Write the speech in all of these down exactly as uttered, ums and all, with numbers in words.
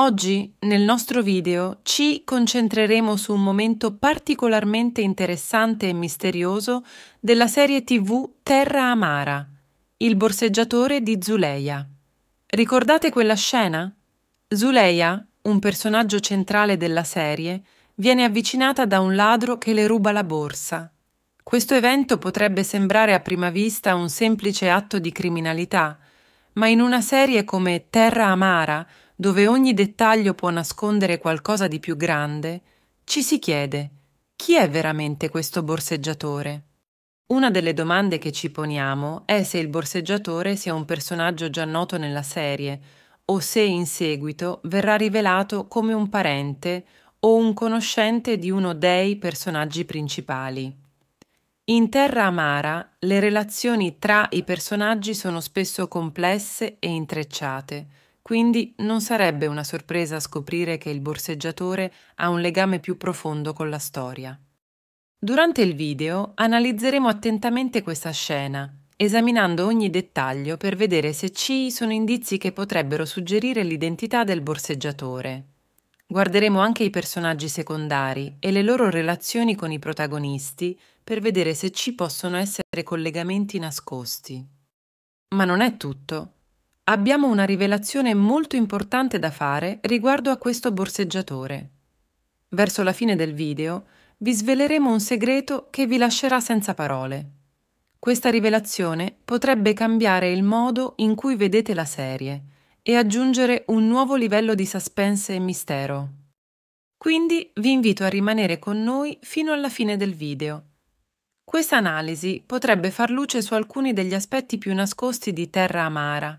Oggi, nel nostro video, ci concentreremo su un momento particolarmente interessante e misterioso della serie tivù Terra Amara, il borseggiatore di Zuleyha. Ricordate quella scena? Zuleyha, un personaggio centrale della serie, viene avvicinata da un ladro che le ruba la borsa. Questo evento potrebbe sembrare a prima vista un semplice atto di criminalità, ma in una serie come Terra Amara, dove ogni dettaglio può nascondere qualcosa di più grande, ci si chiede: chi è veramente questo borseggiatore? Una delle domande che ci poniamo è se il borseggiatore sia un personaggio già noto nella serie, o se in seguito verrà rivelato come un parente o un conoscente di uno dei personaggi principali. In Terra Amara le relazioni tra i personaggi sono spesso complesse e intrecciate, quindi non sarebbe una sorpresa scoprire che il borseggiatore ha un legame più profondo con la storia. Durante il video analizzeremo attentamente questa scena, esaminando ogni dettaglio per vedere se ci sono indizi che potrebbero suggerire l'identità del borseggiatore. Guarderemo anche i personaggi secondari e le loro relazioni con i protagonisti per vedere se ci possono essere collegamenti nascosti. Ma non è tutto. Abbiamo una rivelazione molto importante da fare riguardo a questo borseggiatore. Verso la fine del video vi sveleremo un segreto che vi lascerà senza parole. Questa rivelazione potrebbe cambiare il modo in cui vedete la serie e aggiungere un nuovo livello di suspense e mistero. Quindi vi invito a rimanere con noi fino alla fine del video. Questa analisi potrebbe far luce su alcuni degli aspetti più nascosti di Terra Amara,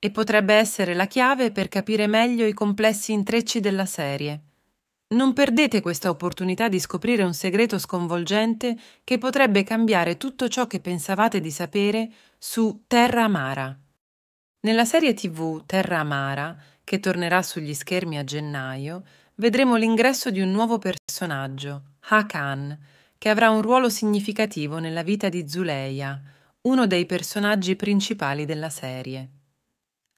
e potrebbe essere la chiave per capire meglio i complessi intrecci della serie. Non perdete questa opportunità di scoprire un segreto sconvolgente che potrebbe cambiare tutto ciò che pensavate di sapere su Terra Amara. Nella serie tivù Terra Amara, che tornerà sugli schermi a gennaio, vedremo l'ingresso di un nuovo personaggio, Hakan, che avrà un ruolo significativo nella vita di Zuleyha, uno dei personaggi principali della serie.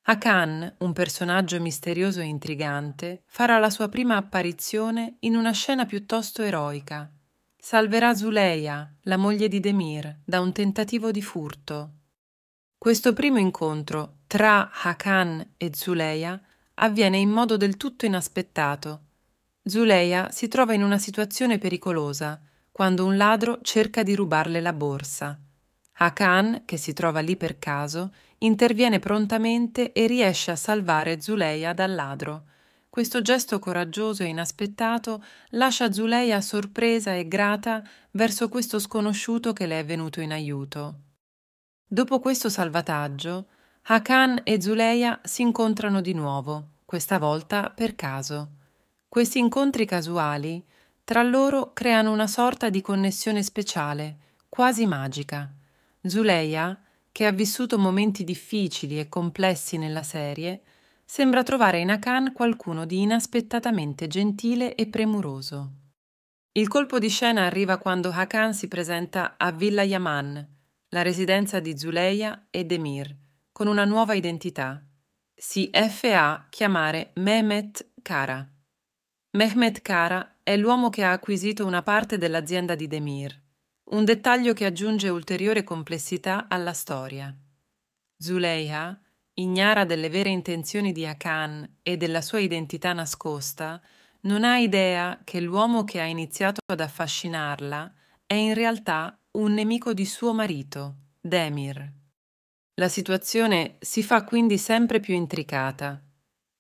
Hakan, un personaggio misterioso e intrigante, farà la sua prima apparizione in una scena piuttosto eroica. Salverà Zuleyha, la moglie di Demir, da un tentativo di furto. Questo primo incontro tra Hakan e Zuleyha avviene in modo del tutto inaspettato. Zuleyha si trova in una situazione pericolosa quando un ladro cerca di rubarle la borsa. Hakan, che si trova lì per caso, interviene prontamente e riesce a salvare Zuleyha dal ladro. Questo gesto coraggioso e inaspettato lascia Zuleyha sorpresa e grata verso questo sconosciuto che le è venuto in aiuto. Dopo questo salvataggio, Hakan e Zuleyha si incontrano di nuovo, questa volta per caso. Questi incontri casuali tra loro creano una sorta di connessione speciale, quasi magica. Zuleyha, che ha vissuto momenti difficili e complessi nella serie, sembra trovare in Hakan qualcuno di inaspettatamente gentile e premuroso. Il colpo di scena arriva quando Hakan si presenta a Villa Yaman, la residenza di Zuleyha e Demir, con una nuova identità. Si fa chiamare Mehmet Kara. Mehmet Kara è l'uomo che ha acquisito una parte dell'azienda di Demir, un dettaglio che aggiunge ulteriore complessità alla storia. Zuleyha, ignara delle vere intenzioni di Hakan e della sua identità nascosta, non ha idea che l'uomo che ha iniziato ad affascinarla è in realtà un nemico di suo marito, Demir. La situazione si fa quindi sempre più intricata.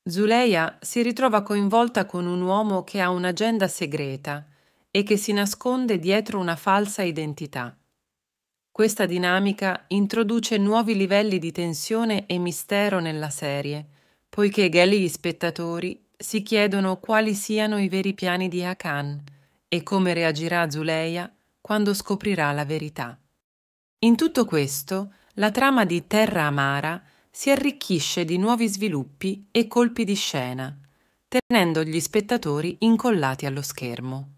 Zuleyha si ritrova coinvolta con un uomo che ha un'agenda segreta e che si nasconde dietro una falsa identità. Questa dinamica introduce nuovi livelli di tensione e mistero nella serie, poiché gli spettatori si chiedono quali siano i veri piani di Hakan e come reagirà Zuleyha quando scoprirà la verità. In tutto questo, la trama di Terra Amara si arricchisce di nuovi sviluppi e colpi di scena, tenendo gli spettatori incollati allo schermo.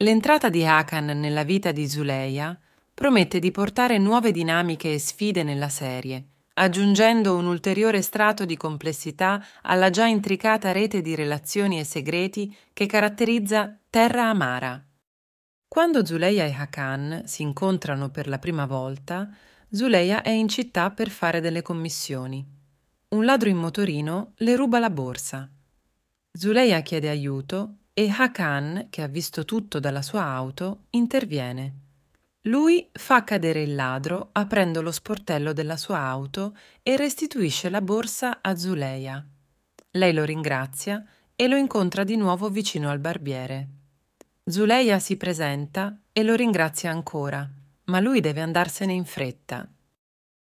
L'entrata di Hakan nella vita di Zuleyha promette di portare nuove dinamiche e sfide nella serie, aggiungendo un ulteriore strato di complessità alla già intricata rete di relazioni e segreti che caratterizza Terra Amara. Quando Zuleyha e Hakan si incontrano per la prima volta, Zuleyha è in città per fare delle commissioni. Un ladro in motorino le ruba la borsa. Zuleyha chiede aiuto e Hakan, che ha visto tutto dalla sua auto, interviene. Lui fa cadere il ladro aprendo lo sportello della sua auto e restituisce la borsa a Zuleyha. Lei lo ringrazia e lo incontra di nuovo vicino al barbiere. Zuleyha si presenta e lo ringrazia ancora, ma lui deve andarsene in fretta.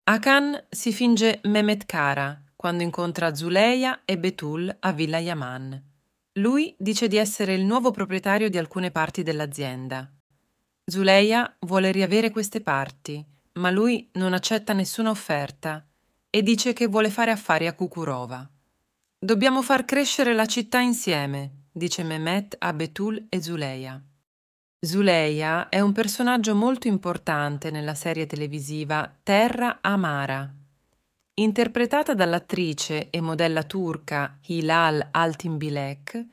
Hakan si finge Mehmet Kara quando incontra Zuleyha e Betul a Villa Yaman. Lui dice di essere il nuovo proprietario di alcune parti dell'azienda. Zuleyha vuole riavere queste parti, ma lui non accetta nessuna offerta e dice che vuole fare affari a Çukurova. «Dobbiamo far crescere la città insieme», dice Mehmet a Betul e Zuleyha. Zuleyha è un personaggio molto importante nella serie televisiva Terra Amara. Interpretata dall'attrice e modella turca Hilal Altinbilek,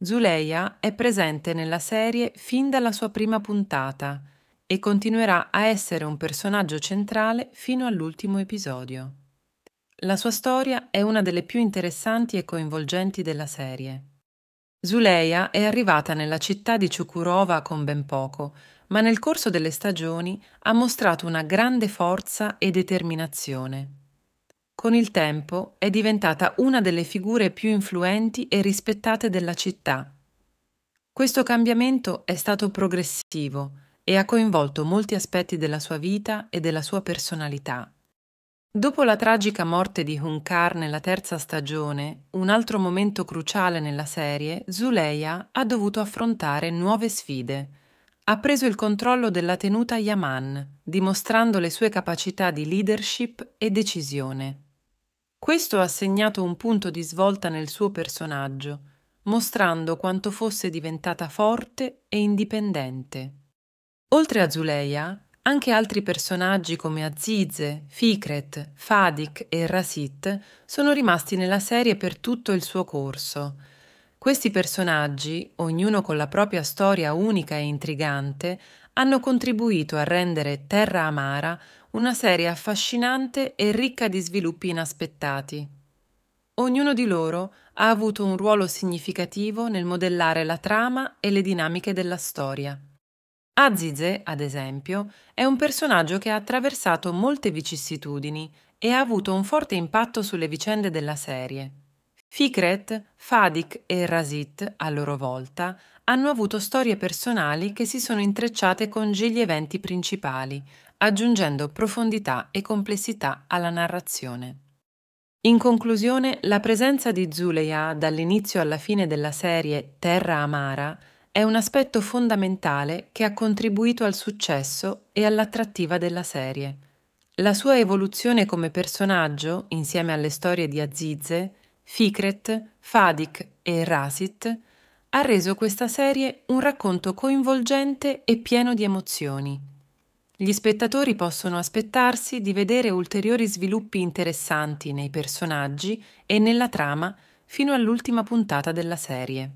Zuleyha è presente nella serie fin dalla sua prima puntata e continuerà a essere un personaggio centrale fino all'ultimo episodio. La sua storia è una delle più interessanti e coinvolgenti della serie. Zuleyha è arrivata nella città di Çukurova con ben poco, ma nel corso delle stagioni ha mostrato una grande forza e determinazione. Con il tempo è diventata una delle figure più influenti e rispettate della città. Questo cambiamento è stato progressivo e ha coinvolto molti aspetti della sua vita e della sua personalità. Dopo la tragica morte di Hunkar nella terza stagione, un altro momento cruciale nella serie, Zuleyha ha dovuto affrontare nuove sfide. Ha preso il controllo della tenuta Yaman, dimostrando le sue capacità di leadership e decisione. Questo ha segnato un punto di svolta nel suo personaggio, mostrando quanto fosse diventata forte e indipendente. Oltre a Zuleyha, anche altri personaggi come Azize, Fikret, Fadik e Rasit sono rimasti nella serie per tutto il suo corso. Questi personaggi, ognuno con la propria storia unica e intrigante, hanno contribuito a rendere Terra Amara una serie affascinante e ricca di sviluppi inaspettati. Ognuno di loro ha avuto un ruolo significativo nel modellare la trama e le dinamiche della storia. Azize, ad esempio, è un personaggio che ha attraversato molte vicissitudini e ha avuto un forte impatto sulle vicende della serie. Fikret, Fadik e Rasit, a loro volta, hanno avuto storie personali che si sono intrecciate con gli eventi principali, aggiungendo profondità e complessità alla narrazione. In conclusione, la presenza di Zuleyha dall'inizio alla fine della serie Terra Amara è un aspetto fondamentale che ha contribuito al successo e all'attrattiva della serie. La sua evoluzione come personaggio, insieme alle storie di Azize, Fikret, Fadik e Rasit, ha reso questa serie un racconto coinvolgente e pieno di emozioni. Gli spettatori possono aspettarsi di vedere ulteriori sviluppi interessanti nei personaggi e nella trama fino all'ultima puntata della serie.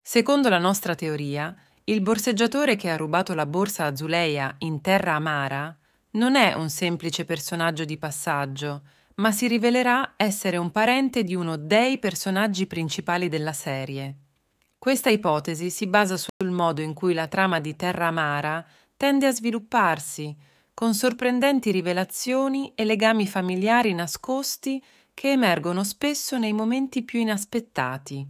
Secondo la nostra teoria, il borseggiatore che ha rubato la borsa a Zuleyha in Terra Amara non è un semplice personaggio di passaggio, ma si rivelerà essere un parente di uno dei personaggi principali della serie. Questa ipotesi si basa sul modo in cui la trama di Terra Amara tende a svilupparsi, con sorprendenti rivelazioni e legami familiari nascosti che emergono spesso nei momenti più inaspettati.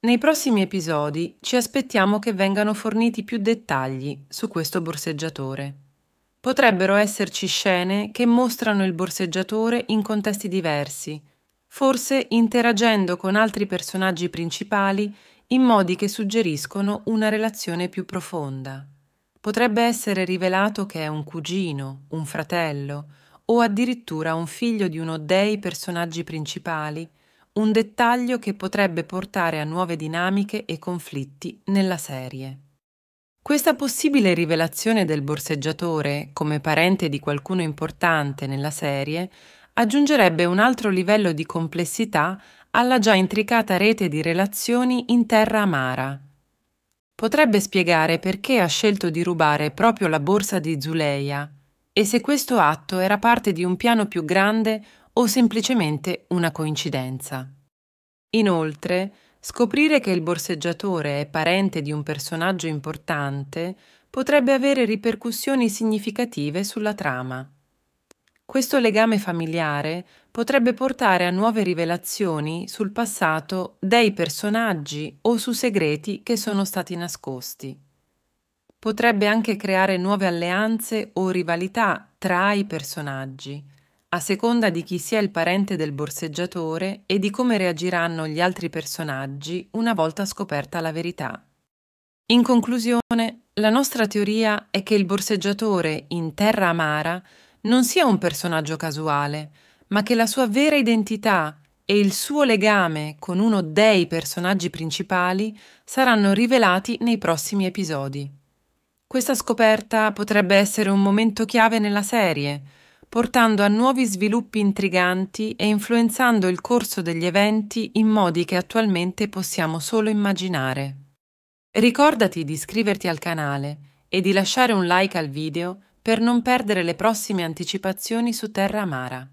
Nei prossimi episodi ci aspettiamo che vengano forniti più dettagli su questo borseggiatore. Potrebbero esserci scene che mostrano il borseggiatore in contesti diversi, forse interagendo con altri personaggi principali in modi che suggeriscono una relazione più profonda. Potrebbe essere rivelato che è un cugino, un fratello o addirittura un figlio di uno dei personaggi principali, un dettaglio che potrebbe portare a nuove dinamiche e conflitti nella serie. Questa possibile rivelazione del borseggiatore come parente di qualcuno importante nella serie aggiungerebbe un altro livello di complessità alla già intricata rete di relazioni in Terra Amara. Potrebbe spiegare perché ha scelto di rubare proprio la borsa di Zuleyha e se questo atto era parte di un piano più grande o semplicemente una coincidenza. Inoltre, scoprire che il borseggiatore è parente di un personaggio importante potrebbe avere ripercussioni significative sulla trama. Questo legame familiare potrebbe portare a nuove rivelazioni sul passato dei personaggi o su segreti che sono stati nascosti. Potrebbe anche creare nuove alleanze o rivalità tra i personaggi, a seconda di chi sia il parente del borseggiatore e di come reagiranno gli altri personaggi una volta scoperta la verità. In conclusione, la nostra teoria è che il borseggiatore in Terra Amara non sia un personaggio casuale, ma che la sua vera identità e il suo legame con uno dei personaggi principali saranno rivelati nei prossimi episodi. Questa scoperta potrebbe essere un momento chiave nella serie, portando a nuovi sviluppi intriganti e influenzando il corso degli eventi in modi che attualmente possiamo solo immaginare. Ricordati di iscriverti al canale e di lasciare un like al video per non perdere le prossime anticipazioni su Terra Amara.